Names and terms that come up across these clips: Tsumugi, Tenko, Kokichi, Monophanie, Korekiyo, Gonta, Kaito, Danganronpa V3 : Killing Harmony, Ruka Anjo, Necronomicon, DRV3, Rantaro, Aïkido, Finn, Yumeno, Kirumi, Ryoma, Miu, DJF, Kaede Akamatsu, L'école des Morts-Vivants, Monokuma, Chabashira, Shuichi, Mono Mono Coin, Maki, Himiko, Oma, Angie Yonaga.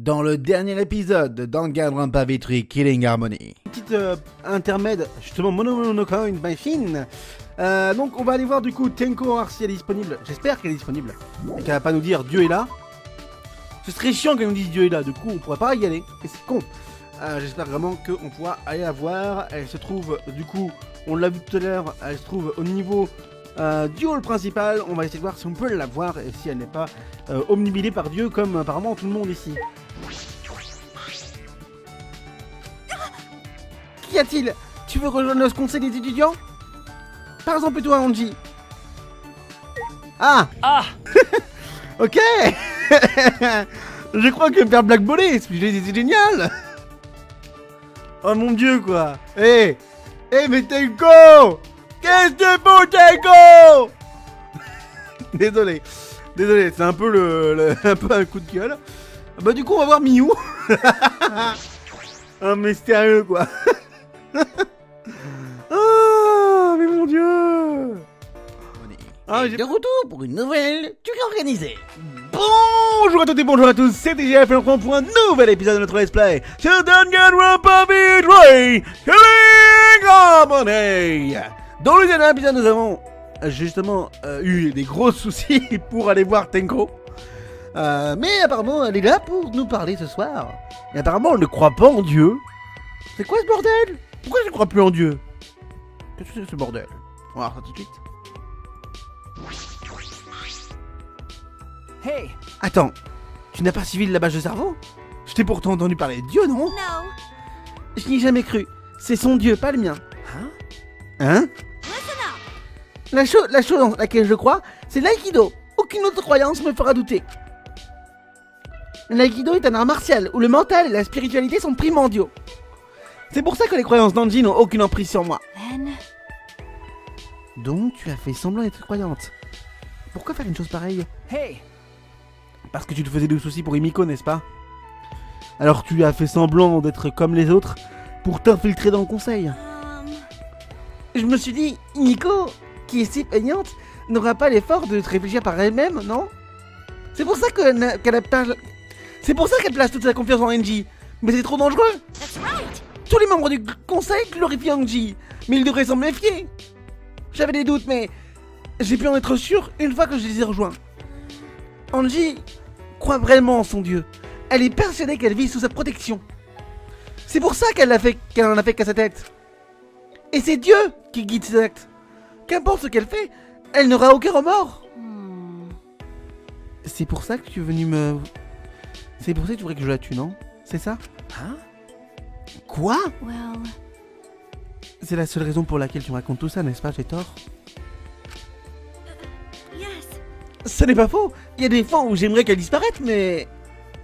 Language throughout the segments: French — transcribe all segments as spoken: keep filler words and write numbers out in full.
dans le dernier épisode d'Danganronpa V trois Killing Harmony. Petite euh, intermède, justement, Mono Mono Coin by Finn. Euh, donc on va aller voir du coup Tenko voir si elle est disponible. J'espère qu'elle est disponible et qu'elle va pas nous dire Dieu est là. Ce serait chiant qu'elle nous dise Dieu est là, du coup on pourrait pas y aller, et c'est con. Euh, J'espère vraiment qu'on pourra aller la voir. Elle se trouve, du coup, on l'a vu tout à l'heure, elle se trouve au niveau euh, du hall principal. On va essayer de voir si on peut la voir et si elle n'est pas euh, omnubilée par Dieu comme apparemment tout le monde ici. Qu'y a-t-il? Tu veux rejoindre le conseil des étudiants? Par exemple, toi, Angie. Ah Ah Ok. Je crois que faire blackballer, c'est génial. Oh mon dieu, quoi. Eh hey. Eh hey, mais Tenko, qu'est-ce que bon Tenko. Désolé. Désolé, c'est un peu le, le un peu un coup de gueule. Bah du coup, on va voir Miu. Un mystérieux, quoi. Ah, mais mon dieu. Ah, de retour pour une nouvelle tuerie organisée. Bonjour à toutes et bonjour à tous, c'est D J F et on prend pour un nouvel épisode de notre Let's Play sur Danganronpa V trois Killing Harmony. Dans le dernier épisode, nous avons justement euh, eu des gros soucis pour aller voir Tenko. Euh, mais apparemment, elle est là pour nous parler ce soir. Et apparemment, elle ne croit pas en Dieu. C'est quoi ce bordel? Pourquoi je ne crois plus en Dieu? Qu'est-ce que c'est ce bordel? On va voir ça tout de suite. Hey. Attends, tu n'as pas suivi le lavage de cerveau? Je t'ai pourtant entendu parler de Dieu, non? Non. Je n'y ai jamais cru. C'est son Dieu, pas le mien. Hein? Hein? La chose, la chose dans laquelle je crois, c'est l'Aïkido. Aucune autre croyance me fera douter. L'Aïkido est un art martial où le mental et la spiritualité sont primordiaux. C'est pour ça que les croyances d'Angie n'ont aucune emprise sur moi. Ben. Donc tu as fait semblant d'être croyante. Pourquoi faire une chose pareille? Hey. Parce que tu te faisais de soucis pour Himiko, n'est-ce pas? Alors tu as fait semblant d'être comme les autres pour t'infiltrer dans le conseil. Um... Je me suis dit, Himiko, qui est si peignante, n'aura pas l'effort de te réfléchir par elle-même, non? C'est pour ça que qu'elle c'est pour ça qu'elle place toute sa confiance en Angie. Mais c'est trop dangereux. That's right. Tous les membres du conseil glorifient Angie, mais ils devraient s'en méfier. J'avais des doutes, mais j'ai pu en être sûr une fois que je les ai rejoints. Angie croit vraiment en son Dieu. Elle est persuadée qu'elle vit sous sa protection. C'est pour ça qu'elle qu'elle en a fait qu'à sa tête. Et c'est Dieu qui guide ses actes. Qu'importe ce qu'elle fait, elle n'aura aucun remords. Hmm. C'est pour ça que tu es venu me... C'est pour ça que tu voudrais que je la tue, non? C'est ça? Hein? Quoi? Well... C'est la seule raison pour laquelle tu me racontes tout ça, n'est-ce pas? J'ai tort? Ce n'est pas faux, il y a des fois où j'aimerais qu'elle disparaisse, mais...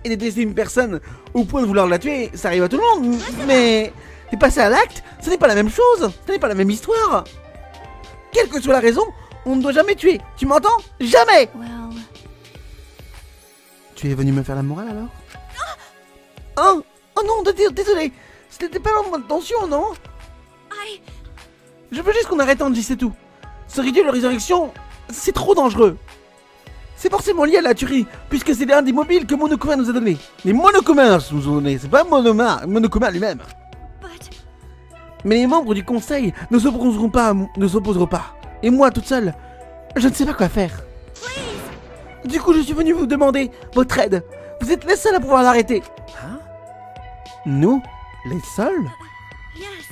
Et détester une personne au point de vouloir la tuer, ça arrive à tout le monde, mais... Et passer à l'acte, ce n'est pas la même chose, ce n'est pas la même histoire. Quelle que soit la raison, on ne doit jamais tuer, tu m'entends? Jamais! Well... Tu es venu me faire la morale alors? Hein? Oh non, désolé, ce n'était pas l'intention, non? I... Je veux juste qu'on arrête Angie, c'est tout. Ce rituel de résurrection, c'est trop dangereux. C'est forcément lié à la tuerie, puisque c'est l'un des mobiles que Monokuma nous a donné. Les Monokuma nous ont donné, c'est pas Monoma, Monokuma lui-même. But... Mais les membres du conseil ne s'opposeront pas, ne s'opposeront pas. Et moi, toute seule, je ne sais pas quoi faire. Please. Du coup, je suis venue vous demander votre aide. Vous êtes les seuls à pouvoir l'arrêter. Hein? Nous? Les seuls? Yes.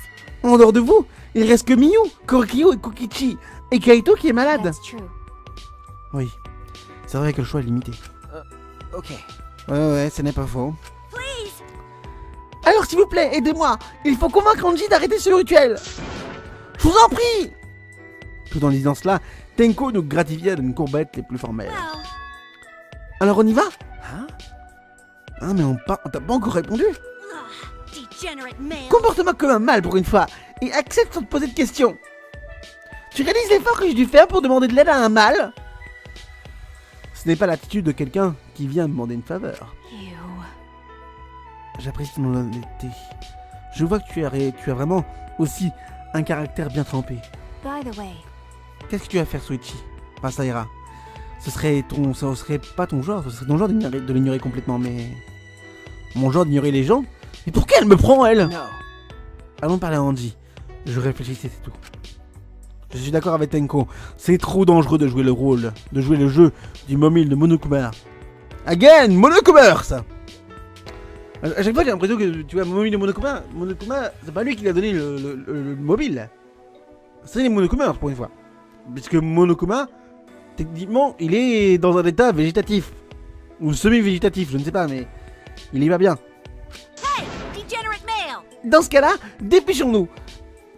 En dehors de vous, il reste que Miu, Korekiyo et Kokichi, et Kaito qui est malade. Oui. C'est vrai que le choix est limité. Uh, ok. Ouais, ouais, ce n'est pas faux. Please. Alors, s'il vous plaît, aidez-moi. Il faut convaincre Angie d'arrêter ce rituel. Je vous en prie. Tout en disant cela, Tenko nous gratifiait d'une courbette les plus formelles. Wow. Alors, on y va? Hein? Ah, mais on t'a pas encore répondu. Oh, comporte-moi comme un mâle pour une fois et accepte sans te poser de questions. Tu réalises l'effort que j'ai dû faire pour demander de l'aide à un mâle? Ce n'est pas l'attitude de quelqu'un qui vient demander une faveur. J'apprécie ton honnêteté. Je vois que tu as, tu as vraiment aussi un caractère bien trempé. Qu'est-ce que tu vas faire, Shuichi? Enfin, ça ira. Ce serait ton, ça serait pas ton genre, ce serait ton genre de l'ignorer complètement, mais... mon genre d'ignorer les gens. Mais pourquoi elle me prend, elle? Non. Allons parler à Angie. Je réfléchissais, c'est tout. Je suis d'accord avec Tenko. C'est trop dangereux de jouer le rôle, de jouer le jeu du momile de Monokuma. Again, Monokuma, ça. À chaque fois, j'ai l'impression que tu vois, mobile de Monokuma, Monokuma, c'est pas lui qui l'a donné le, le, le, le mobile. C'est les Monokuma pour une fois. Puisque Monokuma, techniquement, il est dans un état végétatif. Ou semi-végétatif, je ne sais pas, mais il est pas bien. Hey, degenerate male. Dans ce cas-là, dépêchons-nous.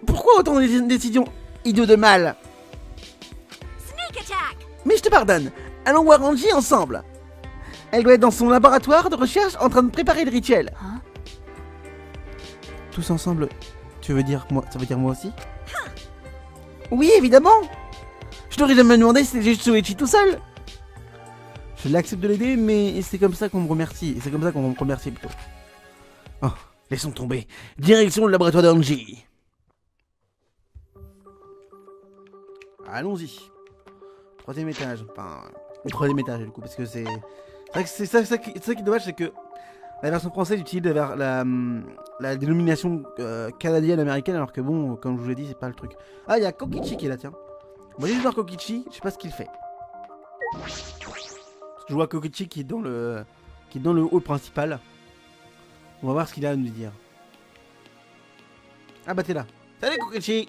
Pourquoi autant de décisions idiotes de mal? Sneak attack. Mais je te pardonne. Allons voir Angie ensemble. Elle doit être dans son laboratoire de recherche en train de préparer le rituel. Hein? Tous ensemble, tu veux dire moi, ça veut dire moi aussi? Huh. Oui, évidemment. Je t'aurais jamais demandé si c'était juste Shuichi tout seul. Je l'accepte de l'aider, mais c'est comme ça qu'on me remercie. C'est comme ça qu'on me remercie plutôt. Oh, laissons tomber. Direction le laboratoire d'Angie. Allons-y. Troisième étage. Enfin, troisième étage du coup, parce que c'est... C'est ça, ça, ça, ça qui est dommage, c'est que la version française utilise la, la, la dénomination euh, canadienne-américaine, alors que bon, comme je vous l'ai dit, c'est pas le truc. Ah, il y a Kokichi qui est là, tiens. Moi, j'ai juste voir Kokichi, je sais pas ce qu'il fait. Je vois Kokichi qui est dans le qui est dans le hall principal. On va voir ce qu'il a à nous dire. Ah bah t'es là. Salut Kokichi.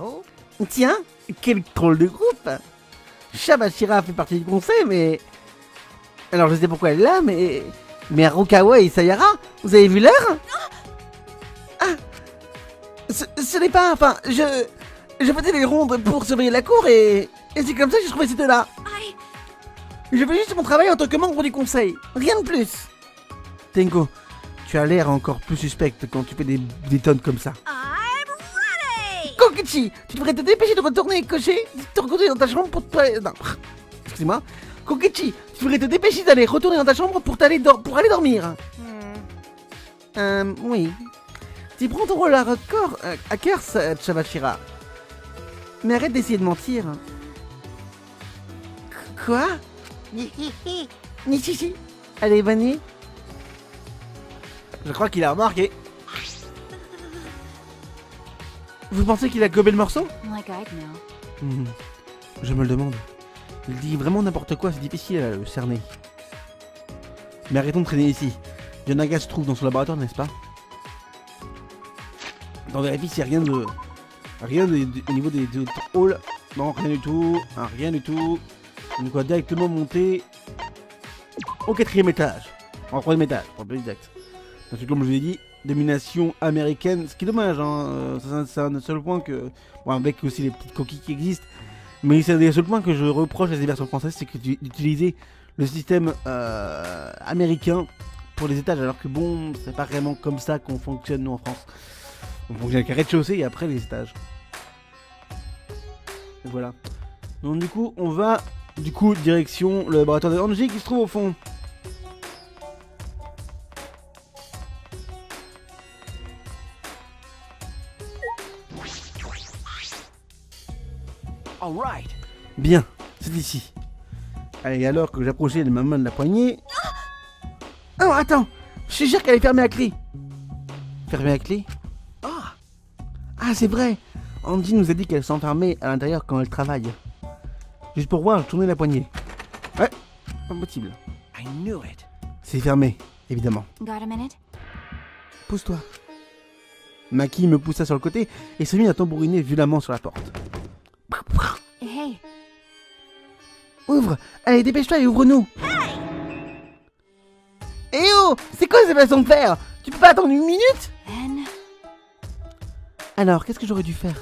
Oh. Tiens, quel drôle de groupe. Shabashira fait partie du conseil, mais... Alors je sais pourquoi elle est là, mais... Mais Rukawa et Sayara, vous avez vu l'heure? Ah, ce, ce n'est pas... Enfin, je... Je faisais les rondes pour surveiller la cour et... Et c'est comme ça que je trouvais c'était là. Je fais juste mon travail en tant que membre du conseil. Rien de plus. Tenko, tu as l'air encore plus suspecte quand tu fais des, des tonnes comme ça. Kokichi, tu devrais te dépêcher de retourner cocher, de te retourner dans ta chambre pour te... Non, excusez-moi. Kokichi, tu devrais te dépêcher d'aller retourner dans ta chambre pour, aller, do... pour aller dormir. Mm. Euh, oui. Tu prends ton rôle à, record, à cœur, Chabashira. Mais arrête d'essayer de mentir. Quoi? Nichichi. Allez, bonne nuit. Je crois qu'il a remarqué. Vous pensez qu'il a gobé le morceau? mmh. Je me le demande. Il dit vraiment n'importe quoi, c'est difficile à le cerner. Mais arrêtons de traîner ici. Yonaga se trouve dans son laboratoire, n'est-ce pas? Dans la vie, c'est rien de... Rien de... au niveau des autres halls. Non, rien du tout. Ah, rien du tout. On doit directement monter au quatrième étage. En troisième étage, pour plus exact. Parce que comme je vous l'ai dit, domination américaine, ce qui est dommage, hein, euh, c'est un, un seul point que... Bon, avec aussi les petites coquilles qui existent, mais c'est un seul point que je reproche à ces versions françaises, c'est que d'utiliser le système euh, américain pour les étages, alors que bon, c'est pas vraiment comme ça qu'on fonctionne nous en France. On fonctionne avec un rez-de-chaussée et après les étages. Et voilà. Donc du coup, on va, du coup, direction le laboratoire de Angie qui se trouve au fond. Bien, c'est ici. Allez, alors que j'approchais de ma main de la poignée... Oh, attends, je te jure qu'elle est fermée à clé. Fermée à clé? Oh. Ah, c'est vrai. Angie nous a dit qu'elle s'enfermait à l'intérieur quand elle travaille. Juste pour voir, je tournais la poignée. Ouais, impossible. C'est fermé, évidemment. Pousse-toi. Maki me poussa sur le côté et se mit à tambouriner violemment sur la porte. Hey. Ouvre! Allez, dépêche-toi et ouvre-nous! Hey. Eh oh! C'est quoi cette façon de faire? Tu peux pas attendre une minute? Ben... Alors, qu'est-ce que j'aurais dû faire?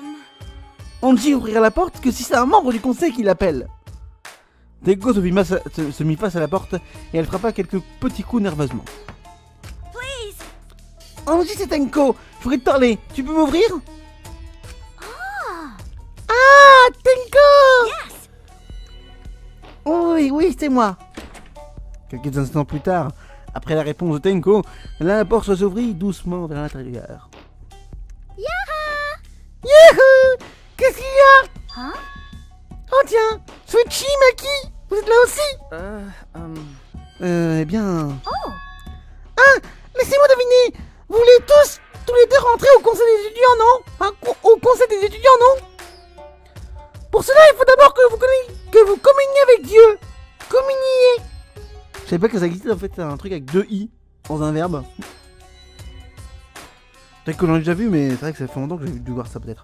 um... Angie ouvrira la porte que si c'est un membre du conseil qui l'appelle! Tenko se, se, se mit face à la porte et elle frappa quelques petits coups nerveusement. Please. Angie, c'est Tenko! Je voudrais te parler! Tu peux m'ouvrir? Ah, Tenko! Yes. Oui, oui, c'est moi. Quelques instants plus tard, après la réponse de Tenko, la porte s'ouvrit doucement vers l'intérieur. Yaha! Yahoo! Qu'est-ce qu'il y a? Hein? Oh tiens, Shuichi, Maki, vous êtes là aussi? Euh, um... Euh, eh bien... Oh. Ah, laissez-moi deviner. Vous voulez tous, tous les deux rentrer au conseil des étudiants, non? Hein, au conseil des étudiants, non? Pour cela, il faut d'abord que vous, que vous communiez avec Dieu. Communiez. Je savais pas que ça existait en fait, un truc avec deux i dans un verbe. Peut-être que j'en ai déjà vu, mais c'est vrai que ça fait longtemps que j'ai dû voir ça peut-être.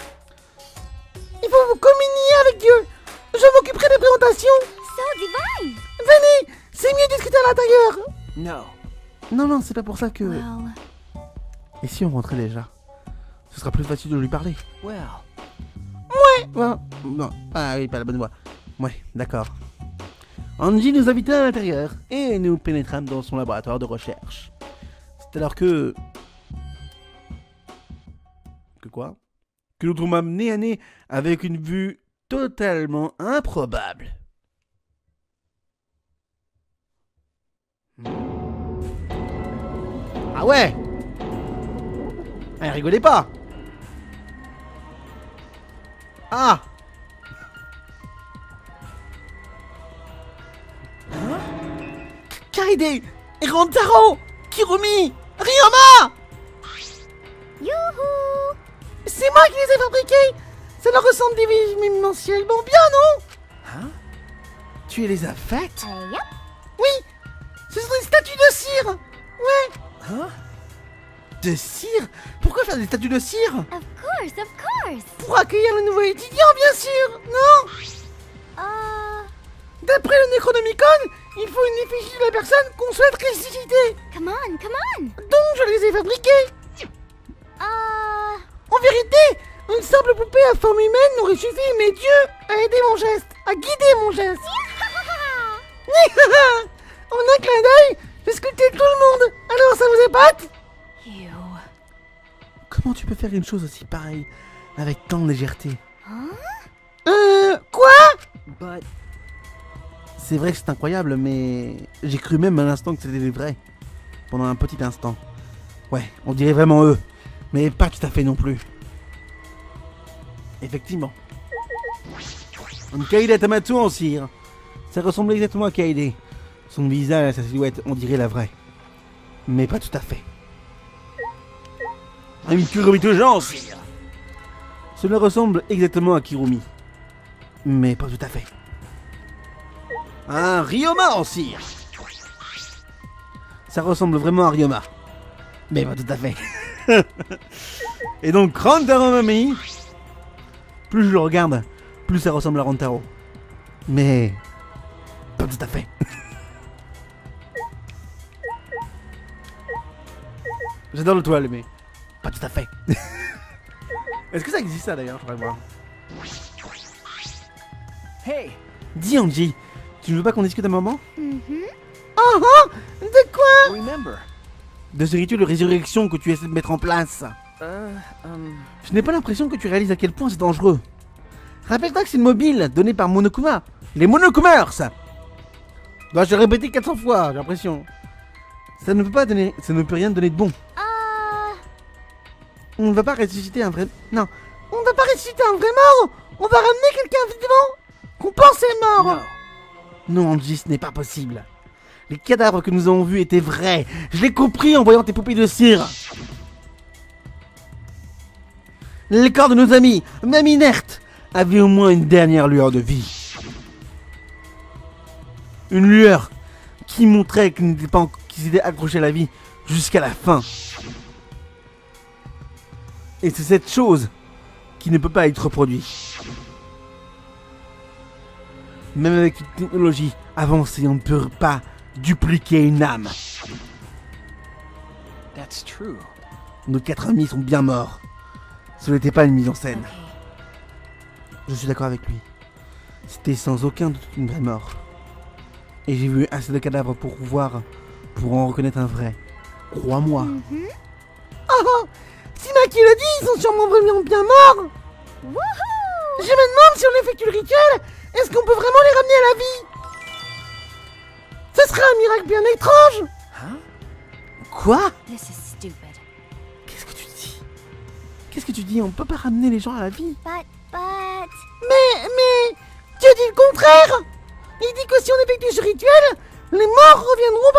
Il faut vous communier avec Dieu. Je m'occuperai des présentations. So divine. Venez, c'est mieux de discuter à l'intérieur. Non. Non, non, c'est pas pour ça que... Well. Et si on rentrait déjà? Ce sera plus facile de lui parler. Well. Ouais. Ouais. Non, ah oui, pas la bonne voix. Ouais, d'accord. Angie nous invita à l'intérieur et nous pénétrâmes dans son laboratoire de recherche. C'est alors que... Que quoi? Que nous trouvâmes nez à nez avec une vue totalement improbable. Ah ouais! Ah, rigolez pas! Ah! Kaede, Rantaro, Kirumi, Ryoma! Youhou! C'est moi qui les ai fabriqués! Ça leur ressemble dimensionnellement bien, non? Hein? Tu les as faites? euh, yep. Oui! Ce sont des statues de cire! Ouais! Hein? De cire? Pourquoi faire des statues de cire? Of course, of course! Pour accueillir le nouveau étudiant, bien sûr! Non? Euh... D'après le Necronomicon, il faut une effigie de la personne qu'on souhaite ressusciter. Come on, come on. Donc je les ai fabriqués. Euh... En vérité, une simple poupée à forme humaine n'aurait suffi, mais Dieu a aidé mon geste, a guidé mon geste. En un clin d'œil, j'ai sculpté tout le monde. Alors ça vous épate? Yo. Comment tu peux faire une chose aussi pareille, avec tant de légèreté? Hein? Euh... Quoi? But... C'est vrai que c'est incroyable, mais j'ai cru même à l'instant que c'était vrai. Pendant un petit instant. Ouais, on dirait vraiment eux. Mais pas tout à fait non plus. Effectivement. Une Kaede Akamatsu en cire. Ça ressemblait exactement à Kaede. Son visage, sa silhouette, on dirait la vraie. Mais pas tout à fait. Une Kirumi de gens en cire. Cela ressemble exactement à Kirumi. Mais pas tout à fait. Un Ryoma en cire. Ça ressemble vraiment à Ryoma. Mais pas tout à fait. Et donc Rantaro Mami. Plus je le regarde, plus ça ressemble à Rantaro. Mais... pas tout à fait. J'adore le toile, mais... pas tout à fait. Est-ce que ça existe ça d'ailleurs? Je voudrais voir. Hey, dis Angie, tu ne veux pas qu'on discute un moment? Mm-hmm. Oh oh! De quoi? Remember. De ce rituel de résurrection que tu essaies de mettre en place. Uh, um... Je n'ai pas l'impression que tu réalises à quel point c'est dangereux. Rappelle-toi que c'est une mobile donnée par Monokuma. Les Monokumers. Bah, je l'ai répété quatre cents fois, j'ai l'impression. Ça ne peut pas donner... ça ne peut rien donner de bon. Uh... On ne va pas ressusciter un vrai... Non. On ne va pas ressusciter un vrai mort. On va ramener quelqu'un vivant qu'on pense est mort. No. Non, Angie, ce n'est pas possible. Les cadavres que nous avons vus étaient vrais. Je l'ai compris en voyant tes poupées de cire. Les corps de nos amis, même inertes, avaient au moins une dernière lueur de vie. Une lueur qui montrait qu'ils n'étaient pas, qu'ils étaient accrochés à la vie jusqu'à la fin. Et c'est cette chose qui ne peut pas être reproduite. Même avec une technologie avancée, on ne peut pas dupliquer une âme. That's true. Nos quatre amis sont bien morts. Ce n'était pas une mise en scène. Je suis d'accord avec lui. C'était sans aucun doute une vraie mort. Et j'ai vu assez de cadavres pour voir, pour en reconnaître un vrai. Crois-moi. Mm-hmm. Oh, oh, si Maki le dit, ils sont sûrement vraiment bien morts. Wouhou! Je me demande si on effectue le rituel. Est-ce qu'on peut vraiment les ramener à la vie? Ce serait un miracle bien étrange. Hein? Quoi? Qu'est-ce que tu dis? Qu'est-ce que tu dis? On peut pas ramener les gens à la vie. But, but... Mais, mais... Dieu dit le contraire. Il dit que si on effectue ce rituel, les morts reviendront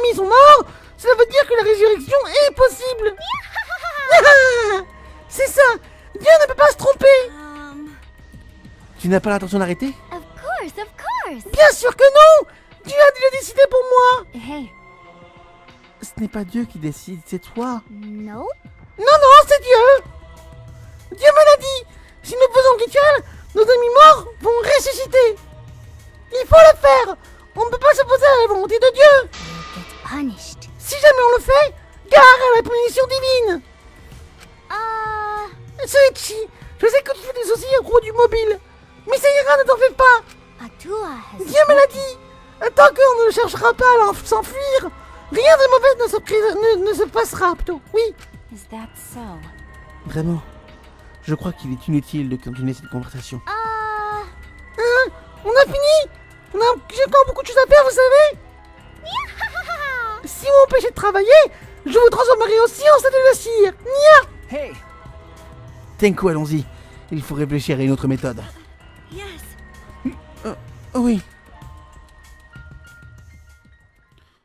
amis sont morts, cela veut dire que la résurrection est possible. C'est ça, Dieu ne peut pas se tromper. Um... Tu n'as pas l'intention d'arrêter? Of course, of course. Bien sûr que non. Dieu a déjà décidé pour moi. Hey. Ce n'est pas Dieu qui décide, c'est toi. Non. Non, non, c'est Dieu. Dieu me l'a dit. Si nous faisons rituel, nos amis morts vont ressusciter. Il faut le faire. On ne peut pas s'opposer à la volonté de Dieu. Si jamais on le fait, gare à la punition divine. Ah. Uh... Shuichi, je sais que tu fais des soucis au gros du mobile, mais ça ira, ne t'en fais pas. Dieu me l'a dit. Tant qu'on ne le cherchera pas à s'enfuir, rien de mauvais ne se, ne, ne se passera, plutôt. Oui. Is that so? Vraiment, je crois qu'il est inutile de continuer cette conversation. Ah. Uh... Hein? On a fini? On a encore beaucoup de choses à faire, vous savez. Si vous m'empêchez de travailler, je vous transformerai aussi en statue de cire. Nia. Hey. Tenko, allons-y. Il faut réfléchir à une autre méthode. Yes. Euh, oui.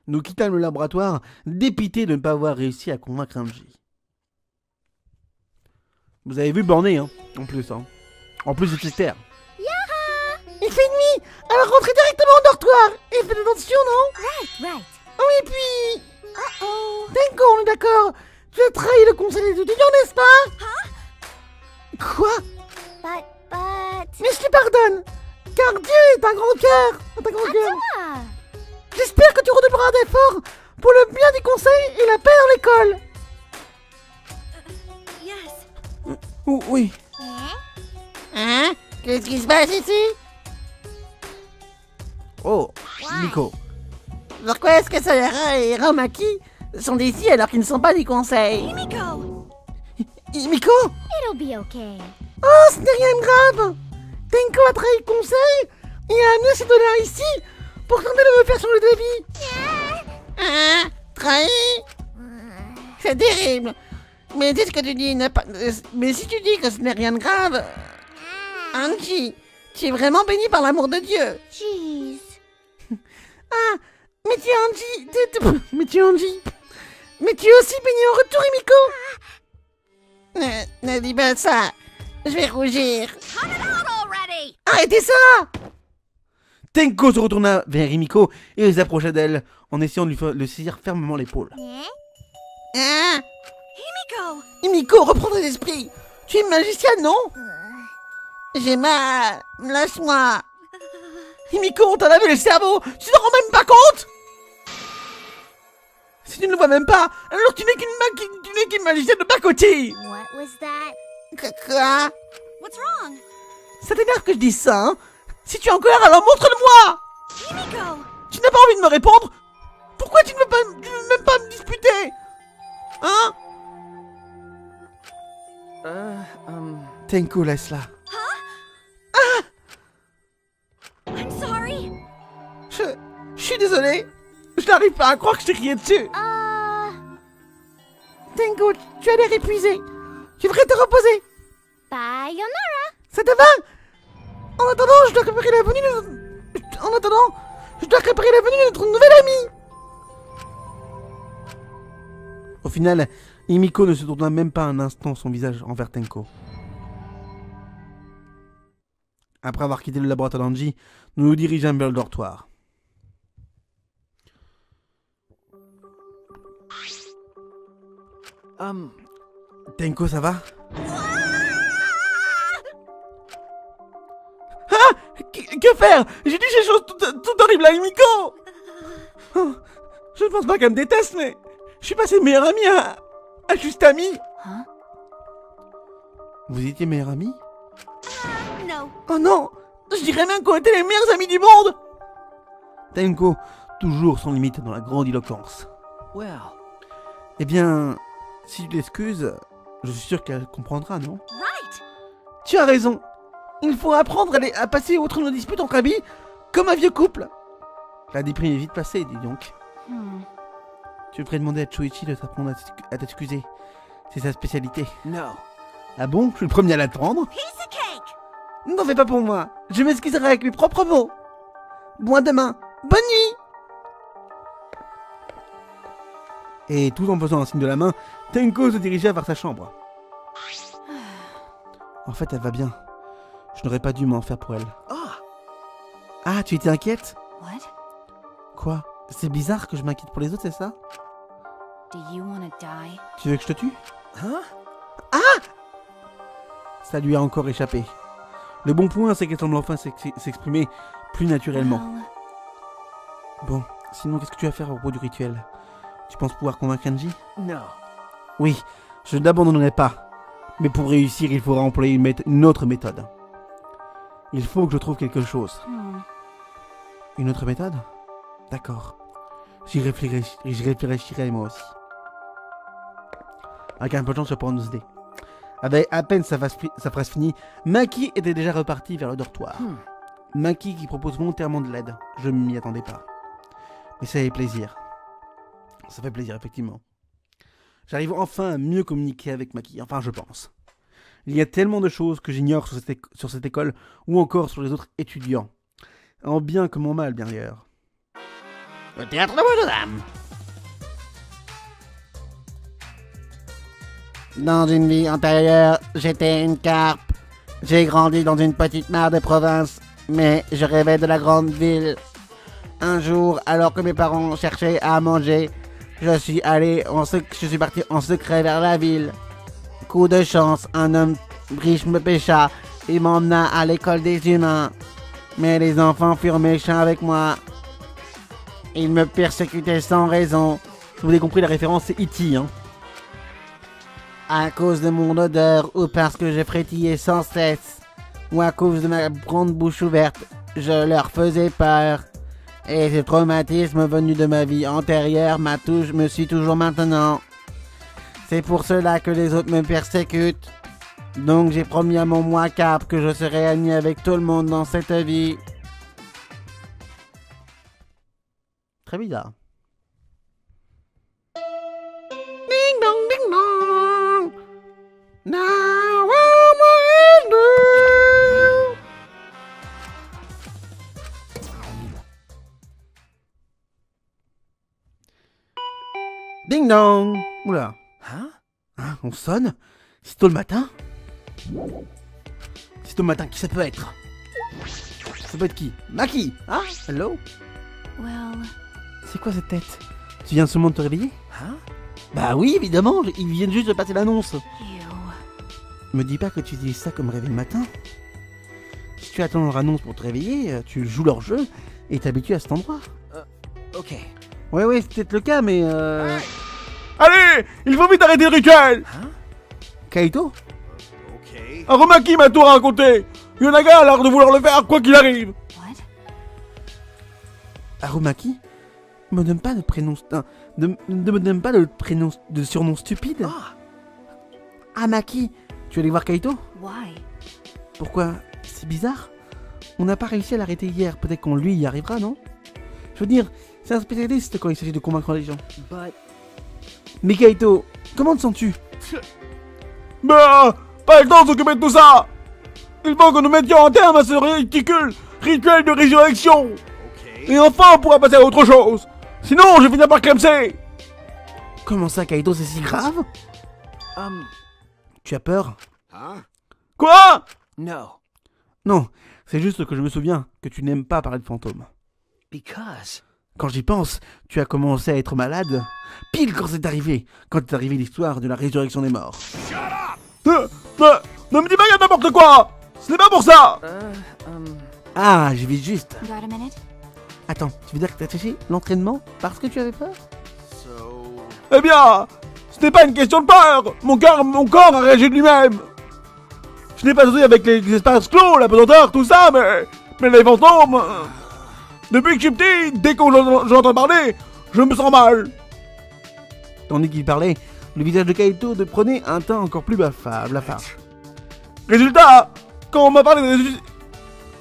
Nous quittâmes le laboratoire, dépités de ne pas avoir réussi à convaincre Angie. Vous avez vu borné, hein, en plus, hein. En plus de Chester. Il fait nuit, alors rentrez directement au dortoir. Et faites attention, non? Right, right. Oh, et puis... Uh oh. Tenko, on est d'accord. Tu as trahi le conseil des étudiants, n'est-ce pas? Huh? Quoi? But, but... Mais je te pardonne, car Dieu est un grand cœur. Un grand cœur. J'espère que tu redoublera d'efforts pour le bien du conseil et la paix dans l'école. Uh, yes. O oui. Hein? Hein? Qu'est-ce qui se passe ici? Oh, Nico. Pourquoi est-ce que Sayara et Ramaki sont ici alors qu'ils ne sont pas des conseils? Himiko. Himiko? It'll be okay. Oh, ce n'est rien de grave. Tenko a trahi le conseil et a amené ses dollars ici pour tenter de me faire changer de vie. Yeah. Ah, trahi. C'est terrible. Mais dis ce que tu dis n'a pas... Mais si tu dis que ce n'est rien de grave... Ah. Angie, tu es vraiment bénie par l'amour de Dieu. Jeez. Ah, mais tu es Angie, tu, tu, mais tu es Angie, mais tu es aussi béni en retour, Himiko. Ne, ne dis pas ça, je vais rougir. Arrêtez ça! Tenko se retourna vers Himiko et s'approcha d'elle en essayant de lui le saisir fermement l'épaule. Ah. Himiko, Himiko, reprends tes esprits. Tu es magicienne, non? J'ai mal, lâche-moi. Himiko, on t'a lavé le cerveau! Tu t'en rends même pas compte? Si tu ne le vois même pas, alors tu n'es qu'une tu n'es qu'une magicienne de bas-côté! What was that? Quoi? What's wrong? Ça t'énerve que je dise ça, hein? Si tu es en colère, alors montre-le-moi! Himiko! Tu n'as pas envie de me répondre? Pourquoi tu ne veux, pas, tu ne veux même pas me disputer? Hein? Uh, um... Tenko, laisse-la. Huh? Ah! Je... je suis désolée. Je n'arrive pas à croire que je t'ai crié dessus. Uh... Tenko, tu as l'air épuisé. Tu devrais te reposer. Bye, Yonara. Ça te va? En attendant, je dois préparer la venue de... En attendant, je dois préparer la venue de notre nouvel ami. Au final, Himiko ne se tourna même pas un instant son visage envers Tenko. Après avoir quitté le laboratoire d'Angie, nous nous dirigeons vers le dortoir. Um, Tenko, ça va? Ah! Que faire? J'ai dit ces choses toutes tout horribles à Himiko. Oh, je ne pense pas qu'elle me déteste, mais je suis passé meilleur ami à, à juste ami. Hein? Vous étiez meilleur ami? Uh, no. Oh non! Je dirais même qu'on était les meilleurs amis du monde! Tenko, toujours sans limite dans la grandiloquence. Well. Eh bien... si tu l'excuses, je suis sûr qu'elle comprendra, non? Right. Tu as raison. Il faut apprendre à, les, à passer outre nos disputes entre amis, comme un vieux couple. La déprime est vite passée, dis donc. Hmm. Tu devrais demander à Shuichi de t'apprendre à t'excuser. C'est sa spécialité. Non. Ah bon? Je suis le premier à l'apprendre. Piece of cake. N'en fais pas pour moi. Je m'excuserai avec mes propres mots. Bon, à demain. Bonne nuit. Et tout en faisant un signe de la main, Tenko se dirigea vers sa chambre. En fait, elle va bien. Je n'aurais pas dû m'en faire pour elle. Ah, tu étais inquiète? Quoi? C'est bizarre que je m'inquiète pour les autres, c'est ça? Tu veux que je te tue? Hein? Ah! Ça lui a encore échappé. Le bon point, c'est qu'elle semble enfin s'exprimer plus naturellement. Bon, sinon, qu'est-ce que tu vas faire au bout du rituel? Tu penses pouvoir convaincre Angie? Non. Oui, je n'abandonnerai pas. Mais pour réussir, il faudra employer une, une autre méthode. Il faut que je trouve quelque chose. Hmm. Une autre méthode? D'accord. J'y réfléch réfléchirai moi aussi. Avec un peu de chance, je pourrai nous aider. Avec à peine sa phrase finie, Maki était déjà reparti vers le dortoir. Hmm. Maki qui propose volontairement de l'aide. Je ne m'y attendais pas. Mais ça fait plaisir. Ça fait plaisir, effectivement. J'arrive enfin à mieux communiquer avec Maki, enfin je pense. Il y a tellement de choses que j'ignore sur, sur cette école, ou encore sur les autres étudiants. En bien comme en mal, bien d'ailleurs. Le théâtre de Notre-Dame. Dans une vie antérieure, j'étais une carpe. J'ai grandi dans une petite mare de province, mais je rêvais de la grande ville. Un jour, alors que mes parents cherchaient à manger, je suis allé en sec... je suis parti en secret vers la ville. Coup de chance, un homme riche me pêcha et m'emmena à l'école des humains. Mais les enfants furent méchants avec moi. Ils me persécutaient sans raison. Vous avez compris, la référence c'est E T, hein. À cause de mon odeur, ou parce que je frétillais sans cesse, ou à cause de ma grande bouche ouverte, je leur faisais peur. Et ce traumatisme venu de ma vie antérieure m'a touché, me suit toujours maintenant. C'est pour cela que les autres me persécutent. Donc j'ai promis à mon moi cap que je serai ami avec tout le monde dans cette vie. Très bizarre. Ding dong, ding dong. Now I'm a new. Ding dong. Oula. Hein? Hein? On sonne? C'est tôt le matin? C'est tôt le matin, qui ça peut être? Ça peut être qui? Maki? Ah? Hello? Well... C'est quoi cette tête? Tu viens seulement de te réveiller? Hein? Bah oui, évidemment, ils viennent juste de passer l'annonce. Me dis pas que tu utilises ça comme réveil le matin. Si tu attends leur annonce pour te réveiller, tu joues leur jeu et t'habitues à cet endroit. Uh, ok. Ouais, ouais, c'est peut-être le cas, mais... Euh... Hey. Allez, il faut vite arrêter le rituel. Hein? Kaito? Ok. Aromaki m'a tout raconté. Yonaga a l'air de vouloir le faire quoi qu'il arrive. What? Aromaki? Me donne pas de prénom, ne me donne pas de prénom, de surnom stupide. Ah, ah Maki, tu allais voir Kaito? Why? Pourquoi? C'est bizarre. On n'a pas réussi à l'arrêter hier. Peut-être qu'on lui y arrivera, non? Je veux dire, c'est un spécialiste quand il s'agit de convaincre les gens. But... Mais Kaito, comment te sens-tu? Bah, pas le temps de s'occuper de tout ça. Il faut que nous mettions en terme à ce ridicule rituel de résurrection. Okay. Et enfin, on pourra passer à autre chose. Sinon, je finis par clamser. Comment ça, Kaito, c'est si grave? um... Tu as peur? Hein? Quoi? Non. Non, c'est juste que je me souviens que tu n'aimes pas parler de fantômes. Because... Quand j'y pense, tu as commencé à être malade, pile quand c'est arrivé, quand est arrivée l'histoire de la résurrection des morts. Shut up! Ne, ne, ne me dis pas n'importe quoi! Ce n'est pas pour ça! Uh, um... Ah, j'ai vu juste. Attends, tu veux dire que t'as cherché l'entraînement parce que tu avais peur? So... Eh bien, ce n'est pas une question de peur! Mon cœur, mon corps a réagi de lui-même! Je n'ai pas osé avec les, les espaces clos, la pesanteur, tout ça, mais... Mais les fantômes... Depuis que je suis petit, dès que j'entends parler, je me sens mal. Tandis qu'il parlait, le visage de Kaito prenait un teint encore plus blafard. Résultat, quand on m'a parlé de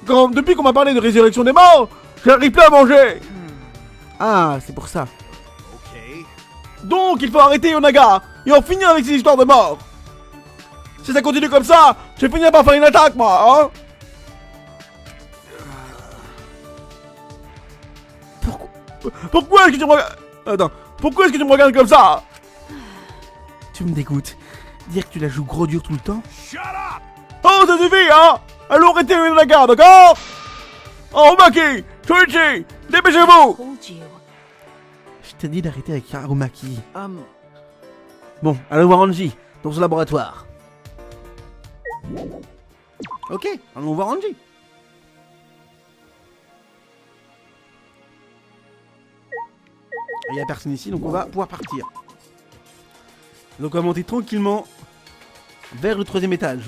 quand, depuis qu'on m'a parlé de résurrection des morts, j'arrive plus à manger. Ah, c'est pour ça. Okay. Donc il faut arrêter Yonaga et en finir avec ces histoires de mort. Si ça continue comme ça, je vais finir par faire une attaque, moi, hein. Pourquoi est-ce que tu me regardes? Attends, Pourquoi est-ce que tu me regardes comme ça? Tu me dégoûtes. Dire que tu la joues gros dur tout le temps. Shut up. Oh, ça suffit, hein. Allons arrêter de la garde, d'accord? Oh, Maki, Shuichi, dépêchez-vous. Je t'ai dit d'arrêter avec Harumaki. Um... Bon, allons voir Angie, dans son laboratoire. Ok, allons voir Angie. Il n'y a personne ici, donc on va pouvoir partir. Donc on va monter tranquillement vers le troisième étage.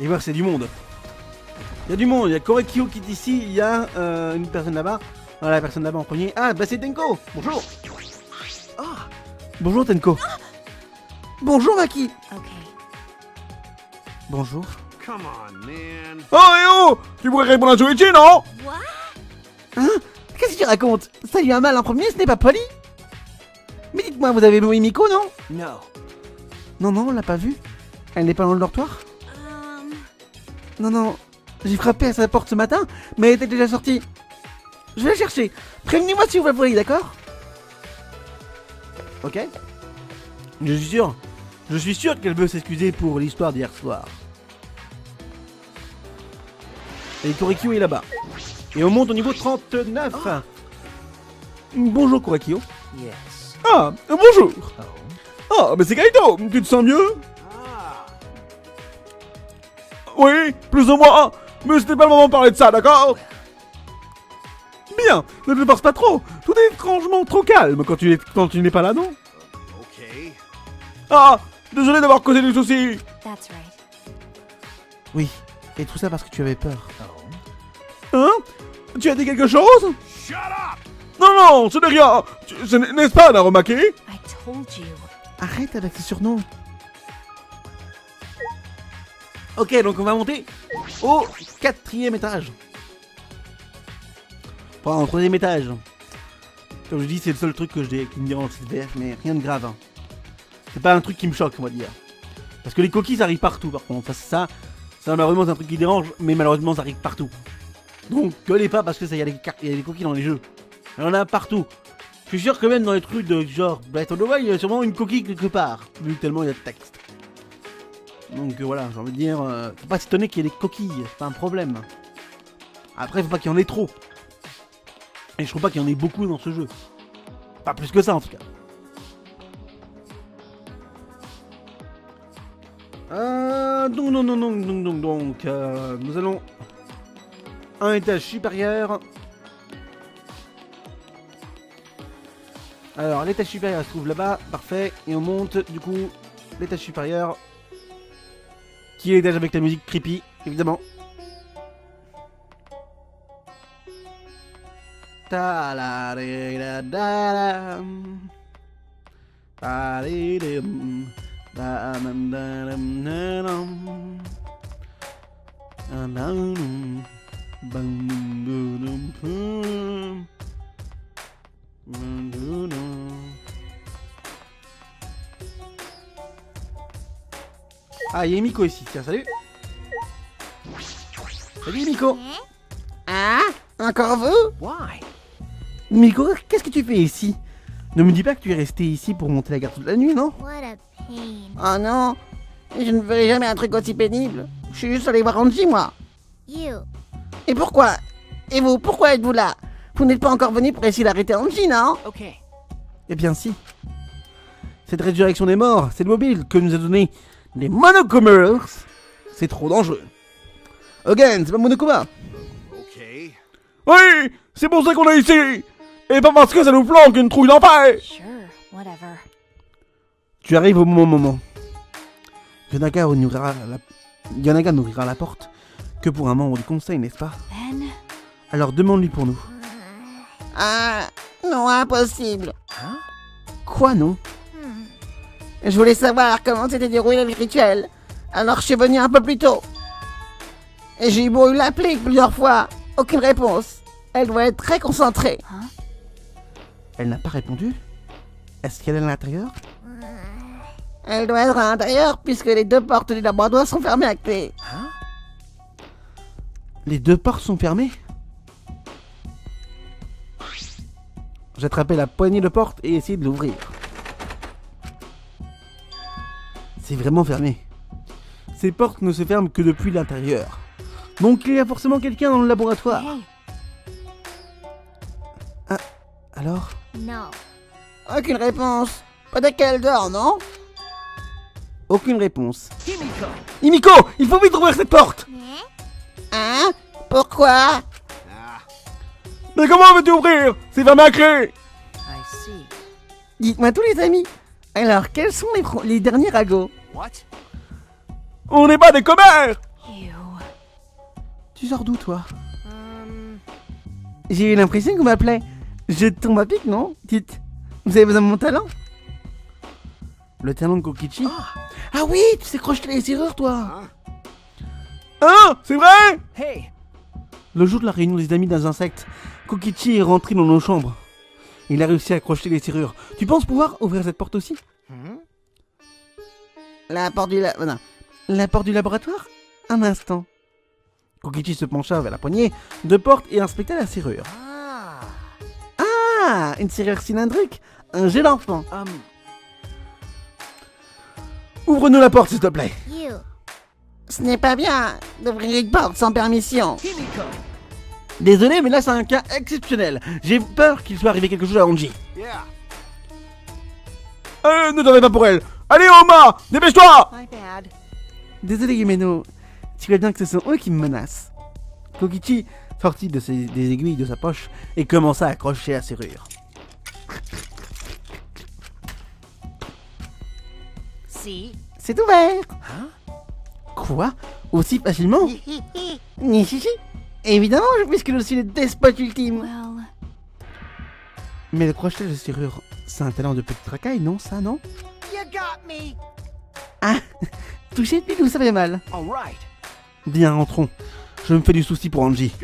Et voir s'il y a du monde. Il y a du monde, il y a Korekiyo qui est ici, il y a euh, une personne là-bas. Voilà, la personne là-bas en premier. Ah, bah c'est Tenko. Bonjour. Oh. Bonjour Tenko. Ah. Bonjour Maki. Ok. Bonjour. Come on, man. Oh, et oh, tu pourrais répondre à Shuichi, non? What? Hein? Qu'est-ce que tu racontes? Ça lui a mal en premier, ce n'est pas poli. Mais dites-moi, vous avez vu Himiko, non? Non. Non, non, on l'a pas vue. Elle n'est pas dans le dortoir? um... Non, non, j'ai frappé à sa porte ce matin, mais elle était déjà sortie. Je vais la chercher. Prévenez-moi si vous la voyez, d'accord? Ok. Je suis sûr. Je suis sûr qu'elle veut s'excuser pour l'histoire d'hier soir. Et Korekiyo est là-bas. Et on monte au niveau trente-neuf. Oh. Bonjour Korekiyo. Yes. Ah, bonjour. Ah, oh. Oh, mais c'est Kaito. Tu te sens mieux? Ah. Oui, plus ou moins. Mais c'était pas le moment de parler de ça, d'accord? Bien, ne te force pas trop. Tout est étrangement trop calme quand tu n'es pas là, non? Ok. Ah, désolé d'avoir causé des soucis. That's right. Oui, et tout ça parce que tu avais peur. Oh. Hein? Tu as dit quelque chose? Shut up. Non, non, ce n'est rien. N'est-ce pas, Naromaki? I told you. Arrête avec ce surnom. Ok, donc on va monter au quatrième étage. Enfin, en troisième étage. Comme je dis, c'est le seul truc que je qui me dira en V F, mais rien de grave. Hein. C'est pas un truc qui me choque, on va dire. Parce que les coquilles, ça arrive partout, par contre. Ça, ça, ça malheureusement, c'est un truc qui dérange, mais malheureusement, ça arrive partout. Donc, gueulez pas parce que ça y a des, y a des coquilles dans les jeux. Il y en a partout. Je suis sûr que même dans les trucs de genre Breath of the Wild, il y a sûrement une coquille quelque part, vu tellement il y a de texte. Donc euh, voilà, j'ai envie de dire, euh, faut pas s'étonner qu'il y ait des coquilles, c'est pas un problème. Après, faut pas qu'il y en ait trop. Et je trouve pas qu'il y en ait beaucoup dans ce jeu. Pas plus que ça en tout cas. Euh, donc, donc, donc, donc, donc, donc, euh, nous allons un étage supérieur. Alors, l'étage supérieur se trouve là-bas, parfait. Et on monte du coup l'étage supérieur. Qui est l'étage avec la musique creepy, évidemment. Ah, il y a Himiko ici, tiens, salut. Salut Himiko. Ah, encore vous? Why? Himiko, qu'est-ce que tu fais ici? Ne me dis pas que tu es resté ici pour monter la garde toute la nuit, non? What a pain. Oh non, je ne ferai jamais un truc aussi pénible. Je suis juste allé voir Angie, moi. You. Et pourquoi? Et vous, pourquoi êtes-vous là? Vous n'êtes pas encore venu pour essayer d'arrêter Angie, non? Ok. Eh bien si. Cette résurrection des morts, c'est le mobile que nous a donné les Monokuma. C'est trop dangereux. Again, c'est pas Monokuma. Ok. Oui, c'est pour ça qu'on est ici. Et pas parce que ça nous planque une trouille d'enfer. Sure, whatever. Tu arrives au bon moment. Yonaga nourrira la... Yonaga n'ouvrira la porte que pour un membre du conseil, n'est-ce pas? Ben... Alors demande-lui pour nous. Ah, non, impossible. Hein? Quoi non? Hmm. Je voulais savoir comment s'était déroulé le rituel. Alors je suis venu un peu plus tôt. Et j'ai beau l'appeler plusieurs fois, aucune réponse. Elle doit être très concentrée. Hein? Elle n'a pas répondu? Est-ce qu'elle est à l'intérieur? Elle doit être à l'intérieur puisque les deux portes du laboratoire sont fermées à clé. Hein? Les deux portes sont fermées? J'attrapais la poignée de porte et essayais de l'ouvrir. C'est vraiment fermé. Ces portes ne se ferment que depuis l'intérieur. Donc il y a forcément quelqu'un dans le laboratoire. Hey. Ah, alors? Non. Aucune réponse. Pas de quel dehors, non? Aucune réponse. Himiko. Himiko, il faut vite ouvrir cette porte. Hein? Pourquoi? Mais comment veux-tu ouvrir? C'est fermé à clé. Dites-moi tous les amis. Alors, quels sont les, les derniers ragots? What? On n'est pas des commères. Tu sors d'où, toi? um... J'ai eu l'impression qu'on m'appelait. Je tombe à pic, non? Dites, vous avez besoin de mon talent? Le talent de Kokichi? Oh. Ah oui, tu sais crocheter les serrures, toi. Hein? Hein? C'est vrai? Hey. Le jour de la réunion des amis des insectes, Kokichi est rentré dans nos chambres. Il a réussi à crocheter les serrures. Tu penses pouvoir ouvrir cette porte aussi? hmm? La porte du la... Non. La porte du laboratoire? Un instant. Kokichi se pencha vers la poignée de porte et inspecta la serrure. Ah, ah une serrure cylindrique, un jet d'enfant. Um... Ouvre-nous la porte, s'il te plaît. You. Ce n'est pas bien d'ouvrir une porte sans permission. Himiko. Désolé, mais là c'est un cas exceptionnel. J'ai peur qu'il soit arrivé quelque chose à Angie. Yeah. Euh, ne t'en fais pas pour elle. Allez, Oma, dépêche-toi. Désolé, Yumeno. Tu vois bien que ce sont eux qui me menacent. Kokichi sortit de ses, des aiguilles de sa poche et commença à accrocher la serrure. Si. C'est ouvert. Hein? Quoi? Aussi facilement? Ni chichi. Évidemment, puisque je suis le despote ultime. Well... Mais le crochetage de serrure, c'est un talent de petite racaille, non? Ça, non? You got me. Ah, touché pile ou ça fait mal? All right. Bien, rentrons. Je me fais du souci pour Angie.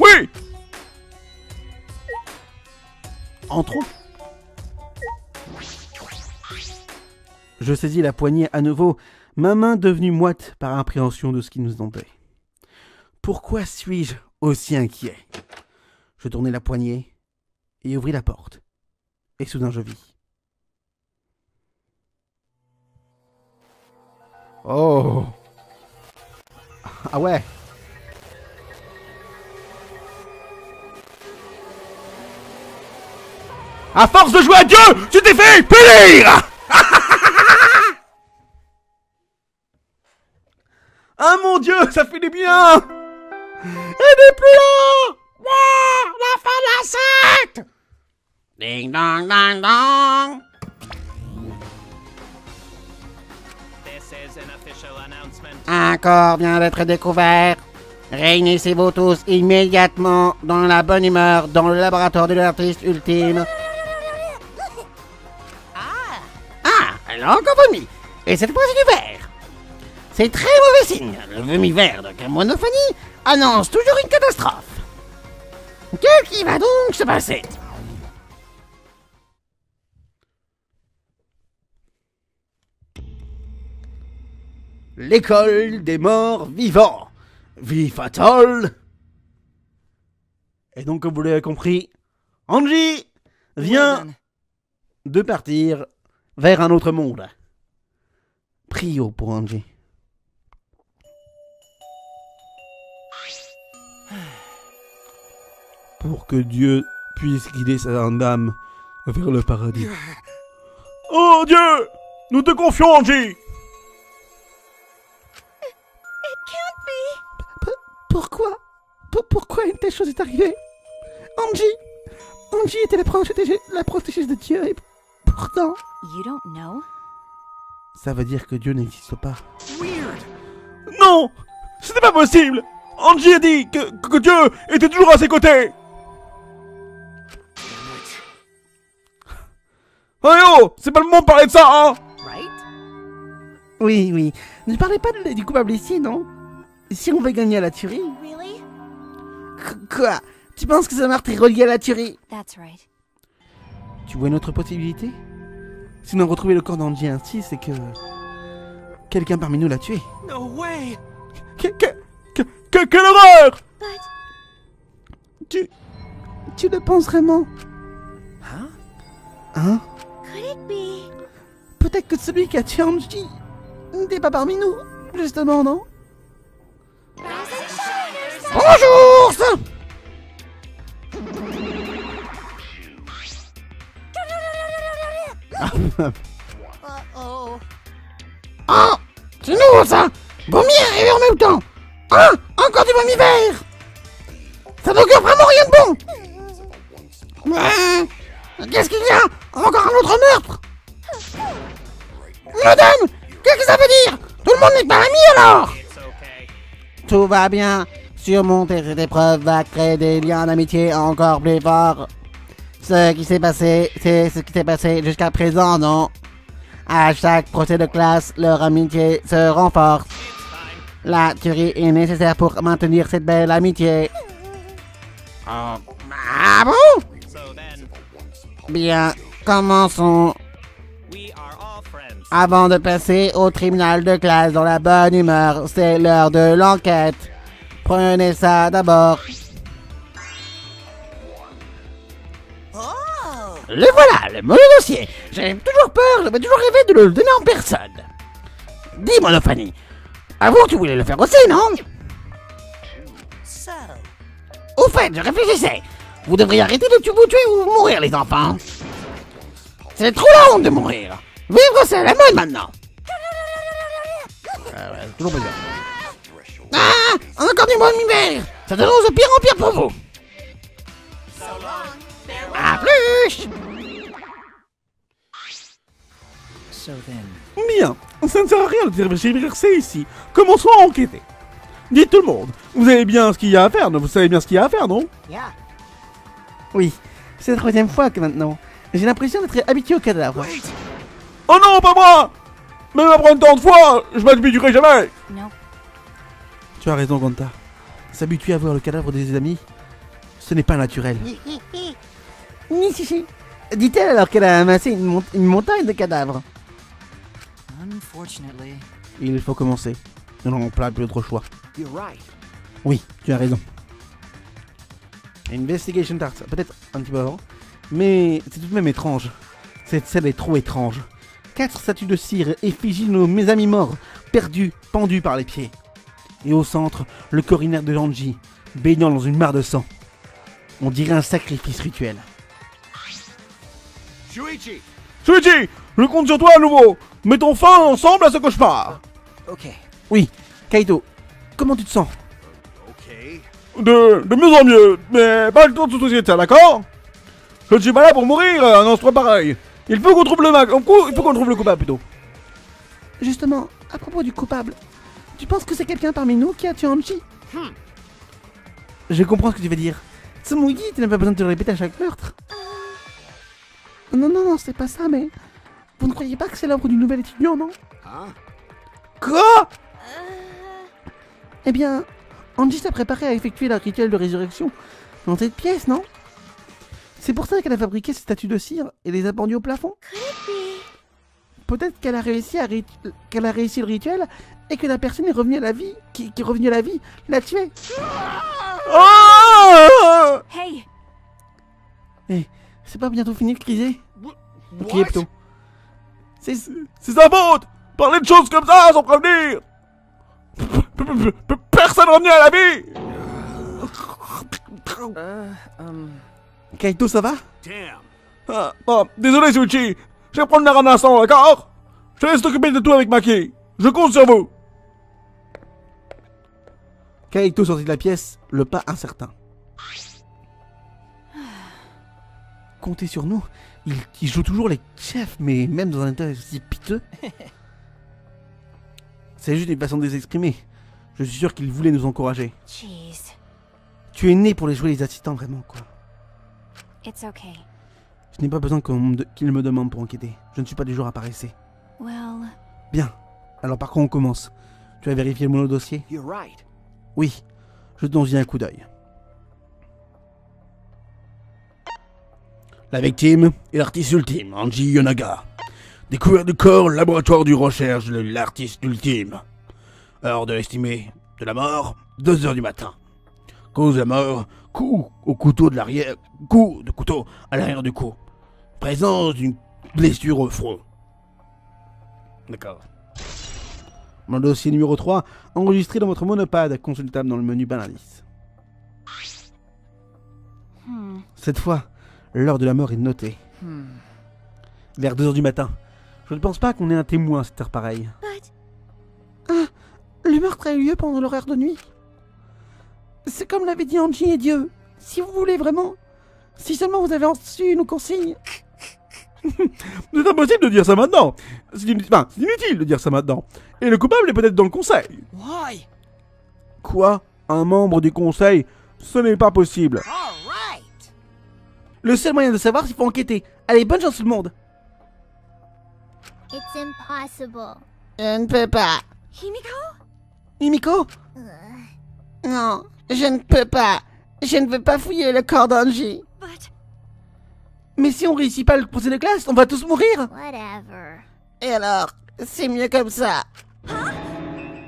Oui! Entrons. Je saisis la poignée à nouveau, ma main devenue moite par appréhension de ce qui nous entendait. Pourquoi suis-je aussi inquiet? Je tournai la poignée et ouvris la porte. Et soudain je vis. Oh! Ah ouais. À force de jouer à Dieu, tu t'es fait punir. Ah mon Dieu, ça fait du bien. Elle est plus là. Waouh, la fin de la secte. Ding dong ding dong. Un corps vient d'être découvert. Réunissez-vous tous immédiatement dans la bonne humeur dans le laboratoire de l'artiste ultime. Ah, ah, elle a encore vomi. Et cette fois c'est du vert. C'est très mauvais signe. Le vomi vert de la monophanie annonce toujours une catastrophe. Qu'est-ce qui va donc se passer? L'école des morts vivants. Vie fatale. Et donc, comme vous l'avez compris, Angie vient de partir vers un autre monde. Prio pour Angie. Pour que Dieu puisse guider sa âme vers le paradis. Oh Dieu, nous te confions, Angie. Pourquoi? Pourquoi une telle chose est arrivée? Angie Angie était la, protégée, la protégée de Dieu et pourtant... You don't know. Ça veut dire que Dieu n'existe pas. Weird. Non, c'était pas possible. Angie a dit que, que Dieu était toujours à ses côtés. Oh yo, c'est pas le moment de parler de ça, hein? Right? Oui, oui. Ne parlez pas de, du coupable ici, non? Si on veut gagner à la tuerie. Really? Quoi? Tu penses que ce meurtre est relié à la tuerie? That's right. Tu vois une autre possibilité? Si nous retrouvons le corps d'Angie ainsi, c'est que... quelqu'un parmi nous l'a tué. No way! Que... que... que... que... quelle horreur! But... Tu... tu le penses vraiment? Hein? Peut-être que celui qui a tué Angie n'est pas parmi nous, justement, non? Bonjour! Oh! C'est nous, ça! Vomi arrivé en même temps! Ah! Encore du vomi vert! Ça n'augure vraiment rien de bon! Mais... qu'est-ce qu'il y a? Encore un autre meurtre! Madame! Qu'est-ce que ça veut dire? Tout le monde n'est pas ami alors? Tout va bien. Surmonter cette épreuve va créer des liens d'amitié encore plus forts. Ce qui s'est passé, c'est ce qui s'est passé jusqu'à présent, non? À chaque procès de classe, leur amitié se renforce. La tuerie est nécessaire pour maintenir cette belle amitié. Oh. Ah bon? Bien, commençons. Avant de passer au tribunal de classe dans la bonne humeur, c'est l'heure de l'enquête. Prenez ça d'abord. Oh. Le voilà, le mauvais dossier. J'ai toujours peur, j'avais toujours rêvé de le donner en personne. Dis, Monophanie, avant tu voulais le faire aussi, non? So. Au fait, je réfléchissais. Vous devriez arrêter de vous tuer ou mourir, les enfants. C'est trop la honte de mourir. Vivre, c'est la mode maintenant! Ah ouais, toujours plaisir. Ah! Encore du monde hiver! Ça devient de pire en pire pour vous! A plus! Bien, ça ne sert à rien de tergiverser ici. Commençons à enquêter. Dites tout le monde, vous savez bien ce qu'il y a à faire, vous savez bien ce qu'il y a à faire, non? Oui, c'est la troisième fois que maintenant. J'ai l'impression d'être habitué au cadavre. Oh non, pas moi! Mais va prendre tant de fois, je m'habituerai jamais! Non. Tu as raison, Gonta. S'habituer à voir le cadavre des amis, ce n'est pas naturel. Ni si si. Dit-elle alors qu'elle a amassé une, mont une montagne de cadavres. Il faut commencer. Nous n'avons pas plus d'autre choix. Oui, tu as raison. Investigation Tart, peut-être un petit peu avant. Mais c'est tout de même étrange. Cette scène est trop étrange. Quatre statues de cire effigient nos mes amis morts, perdus, pendus par les pieds. Et au centre, le corps inerte de Angie, baignant dans une mare de sang. On dirait un sacrifice rituel. Shuichi, Shuichi, je compte sur toi à nouveau. Mettons fin ensemble à ce cauchemar. Ok. Oui, Kaito, comment tu te sens? Ok. De, de mieux en mieux, mais pas le temps de se soucier de ça, d'accord? Je ne suis pas là pour mourir, un endroit pareil. Il faut qu'on trouve le mag... Il faut qu'on trouve le coupable plutôt. Justement, à propos du coupable, tu penses que c'est quelqu'un parmi nous qui a tué Angie? hmm. Je comprends ce que tu veux dire. Tsumugi, tu n'as pas besoin de te le répéter à chaque meurtre. Non, non, non, c'est pas ça, mais... Vous ne croyez pas que c'est l'œuvre du nouvel étudiant, non? hein Quoi? euh... Eh bien, Angie s'est préparée à effectuer le rituel de résurrection dans cette pièce, non? C'est pour ça qu'elle a fabriqué ces statues de cire et les a pendues au plafond. Peut-être qu'elle a réussi à rit... qu'elle a réussi le rituel et que la personne est revenue à la vie, qui, qui est revenue à la vie, l'a tuée. Oh hey, hey c'est pas bientôt fini de criser? Ok, plutôt. C'est sa faute. Parler de choses comme ça sans prévenir. Personne revenue à la vie. Uh, um... Kaito, ça va? Ah, ah, désolé, Shuichi. Je vais prendre la rame à sang, d'accord? Je te laisse t'occuper de tout avec Maki. Je compte sur vous. Kaito sortit de la pièce, le pas incertain. Comptez sur nous. Il, il joue toujours les chefs, mais même dans un état aussi piteux. C'est juste une façon de les exprimer. Je suis sûr qu'il voulait nous encourager. Jeez. Tu es né pour les jouer les assistants, vraiment, quoi. It's okay. Je n'ai pas besoin qu'il me, de... qu me demande pour enquêter. Je ne suis pas du genre à paresser. Well... Bien. Alors par contre, on commence. Tu as vérifié le monodossier? You're right. Oui. Je t'en viens un coup d'œil. La victime est l'artiste ultime, Angie Yonaga. Découvert du corps, laboratoire de recherche de l'artiste ultime. Heure de l'estimée de la mort, deux heures du matin. Cause de la mort, coup au couteau de l'arrière, coup de couteau à l'arrière du cou. présence d'une blessure au front. D'accord. Mon dossier numéro trois, enregistré dans votre monopad, consultable dans le menu Banalis. Hmm. Cette fois, l'heure de la mort est notée. Hmm. Vers deux heures du matin. Je ne pense pas qu'on ait un témoin à cette heure pareille. But... Ah, le meurtre a eu lieu pendant l'horaire de nuit. C'est comme l'avait dit Angie et Dieu. Si vous voulez vraiment, si seulement vous avez entendu nos consignes. C'est impossible de dire ça maintenant. C'est inutile, enfin, c'est inutile de dire ça maintenant. Et le coupable est peut-être dans le conseil. Why? Quoi? Un membre du conseil? Ce n'est pas possible. All right. Le seul moyen de savoir, c'est pour enquêter. Allez, bonne chance tout le monde. It's impossible. Je ne peux pas. Himiko? Himiko? Uh... Non, je ne peux pas. Je ne veux pas fouiller le corps d'Angie. But... Mais si on réussit pas le procès de classe, on va tous mourir. Whatever. Et alors, c'est mieux comme ça. Huh?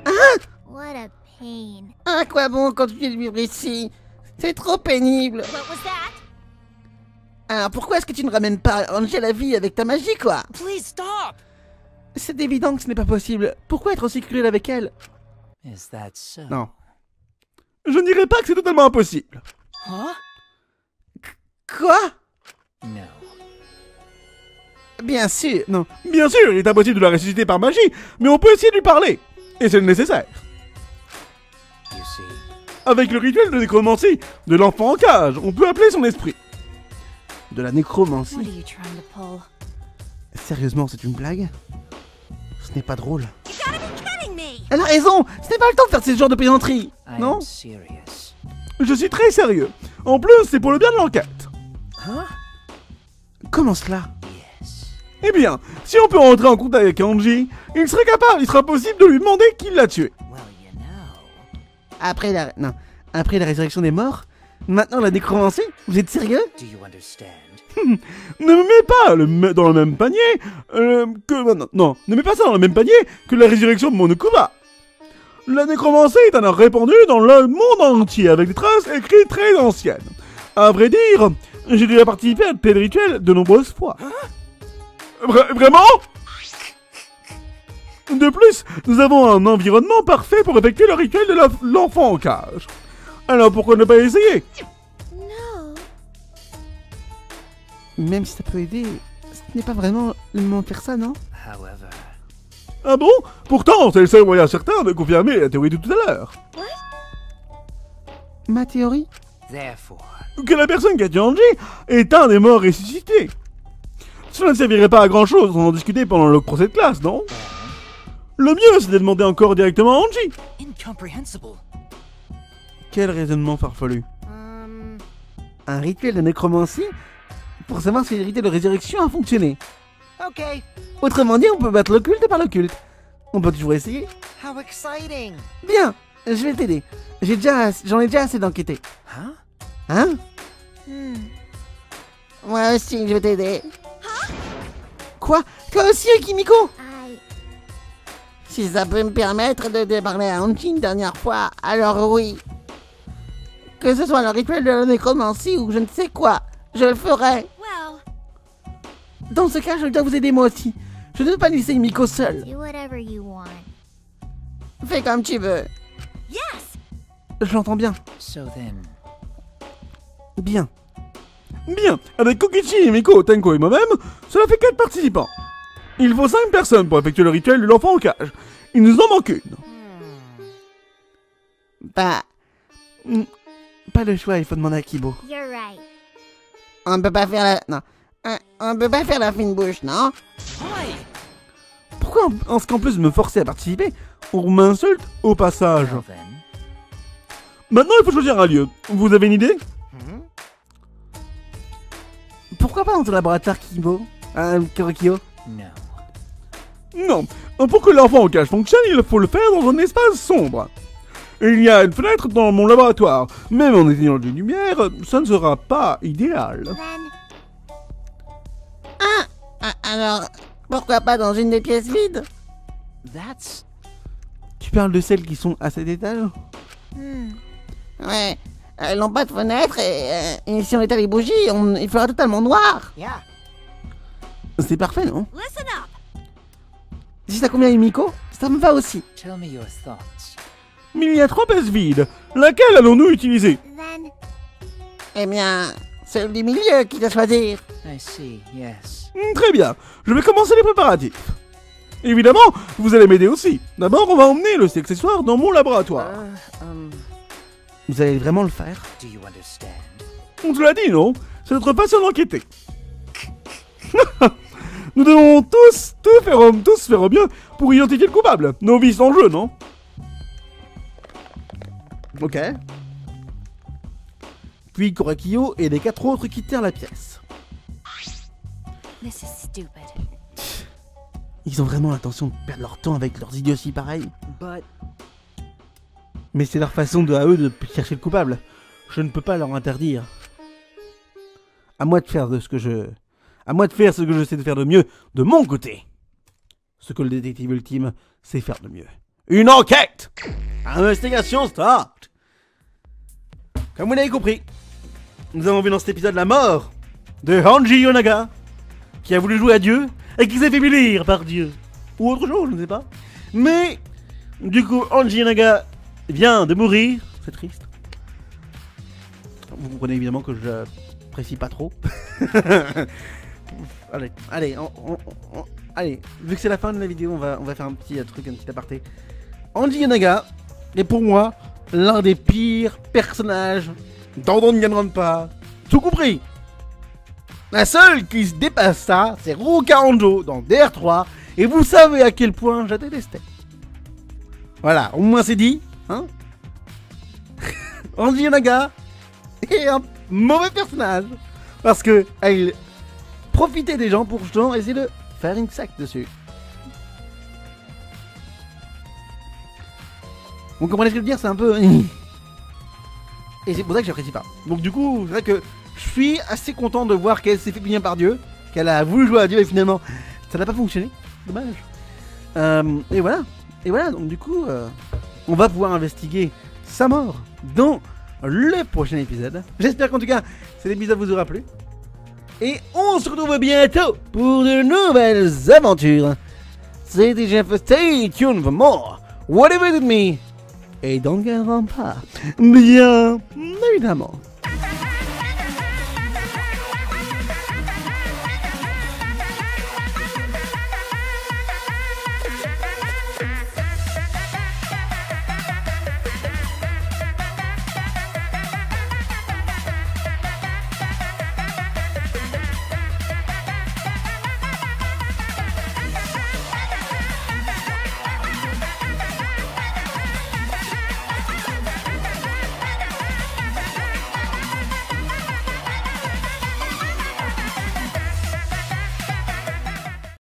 Ah! What a pain. À quoi bon continuer de vivre ici? C'est trop pénible. What was that? Alors pourquoi est-ce que tu ne ramènes pas Angie à la vie avec ta magie, quoi? Please stop. C'est évident que ce n'est pas possible. Pourquoi être aussi cruel avec elle? Is that so? Non. Je ne dirais pas que c'est totalement impossible. Huh? Quoi? Non. Bien sûr, non. Bien sûr, il est impossible de la ressusciter par magie, mais on peut essayer de lui parler. Et c'est le nécessaire. Avec le rituel de nécromancie de l'enfant en cage, on peut appeler son esprit. De la nécromancie. Sérieusement, c'est une blague? Ce n'est pas drôle. Elle a raison, ce n'est pas le temps de faire ce genre de plaisanterie, non? Je suis très sérieux. En plus, c'est pour le bien de l'enquête. Hein? Comment cela? Yes. Eh bien, si on peut rentrer en contact avec Angie, il serait capable, il sera possible de lui demander qui l'a tué. Well, you know. Après la... Non. Après la résurrection des morts? Maintenant la nécromancie? Vous êtes sérieux? Do you understand? Ne me mets pas le dans le même panier euh, que... Non, non, ne mets pas ça dans le même panier que la résurrection de Monokuma. La nécromancie est un art répandu dans le monde entier, avec des traces écrites très anciennes. À vrai dire... J'ai déjà participé à tel rituel de nombreuses fois. Vra- vraiment ? De plus, nous avons un environnement parfait pour effectuer le rituel de l'enfant en cage. Alors pourquoi ne pas essayer ? Non. Même si ça peut aider, ce n'est pas vraiment le moment de faire ça, non ? Ah bon ? Pourtant, c'est le seul moyen certain de confirmer la théorie de tout à l'heure. Ma théorie ? Que la personne qui a tué Angie est un des morts ressuscités. Cela ne servirait pas à grand chose, on en discutait pendant le procès de classe, non? Le mieux, c'est de demander encore directement à Angie. Quel raisonnement farfelu. um... Un rituel de nécromancie pour savoir si l'hérité de résurrection a fonctionné. Ok. Autrement dit, on peut battre l'occulte par l'occulte. On peut toujours essayer. How exciting. Bien, je vais t'aider. J'ai déjà, j'en ai déjà assez d'enquêter. Hein? Hein? Hmm. Moi aussi, je vais t'aider. Huh? Quoi? Toi aussi, Kimiko? I... Si ça peut me permettre de débarrer à Angie une dernière fois, alors oui. Que ce soit le rituel de la nécromancie ou je ne sais quoi, je le ferai. Well... Dans ce cas, je dois vous aider moi aussi. Je ne peux pas laisser Kimiko seule. Do whatever you want. Fais comme tu veux. Yes. Je l'entends bien. So then... Bien. Bien. Avec Kokichi, Himiko, Tenko et moi-même, cela fait quatre participants. Il faut cinq personnes pour effectuer le rituel de l'enfant en cage. Il nous en manque une. Bah... Pas le choix, il faut demander à Kibo. You're right. On peut pas faire la... Non. On, on peut pas faire la fine bouche, non? Oui. Pourquoi, en ce qu'en plus de me forcer à participer, on m'insulte au passage? Well, maintenant, il faut choisir un lieu. Vous avez une idée? Pourquoi pas dans ton laboratoire Kibo? Euh, Korekiyo? Non. Non, pour que l'enfant en cage fonctionne, il faut le faire dans un espace sombre. Il y a une fenêtre dans mon laboratoire. Même en éteignant les lumières, ça ne sera pas idéal. Ah, ah! Alors, pourquoi pas dans une des pièces vides? That's... Tu parles de celles qui sont à cet étage? Hmm. Ouais. Elles n'ont pas de fenêtre et, euh, et si on éteint les bougies, on, il fera totalement noir. Yeah. C'est parfait, non? Si ça convient à Himiko, ça me va aussi. Mais il y a trois bases vides. Laquelle allons-nous utiliser? Eh bien, celle du milieu qui doit choisir. Très bien, je vais commencer les préparatifs. Évidemment, vous allez m'aider aussi. D'abord, on va emmener le accessoire dans mon laboratoire. Uh, um... Vous allez vraiment le faire? On te l'a dit, non? C'est notre passion d'enquêter. Nous devons tous, tous faire au, tous faire au mieux pour identifier le coupable. Nos vies sont en jeu, non? Ok. Puis Korekiyo et les quatre autres quittèrent la pièce. This is stupid. Ils ont vraiment l'intention de perdre leur temps avec leurs idioties pareilles. But... Mais c'est leur façon de, à eux de chercher le coupable. Je ne peux pas leur interdire. À moi de faire de ce que je... À moi de faire ce que je sais de faire de mieux, de mon côté. Ce que le détective ultime sait faire de mieux. Une enquête! Investigation start! Comme vous l'avez compris, nous avons vu dans cet épisode la mort de Angie Yonaga, qui a voulu jouer à Dieu, et qui s'est fait bénir par Dieu. Ou autre chose, je ne sais pas. Mais, du coup, Angie Yonaga vient de mourir. C'est triste. Vous comprenez évidemment que je n'apprécie pas trop. Allez, allez, on, on, on, allez, vu que c'est la fin de la vidéo, on va, on va faire un petit uh, truc, un petit aparté. Angie Yonaga est pour moi l'un des pires personnages dans Danganronpa, tout compris. La seule qui se dépasse ça, c'est Ruka Anjo dans D R trois, et vous savez à quel point je la détestais. Voilà, au moins c'est dit, hein. Angie Yonaga est un mauvais personnage, parce que elle profiter des gens pour justement essayer de faire une sac dessus. Vous comprenez ce que je veux dire? C'est un peu... Et c'est pour ça que j'apprécie pas. Donc du coup, c'est vrai que je suis assez content de voir qu'elle s'est fait bien par Dieu, qu'elle a voulu jouer à Dieu et finalement ça n'a pas fonctionné. Dommage. Euh, et voilà. Et voilà, donc du coup, euh, on va pouvoir investiguer sa mort dans le prochain épisode. J'espère qu'en tout cas, cet épisode vous aura plu. Et on se retrouve bientôt pour de nouvelles aventures. C'est D J F, stay tuned for more. Whatever it me. Et Danganronpa. Bien évidemment.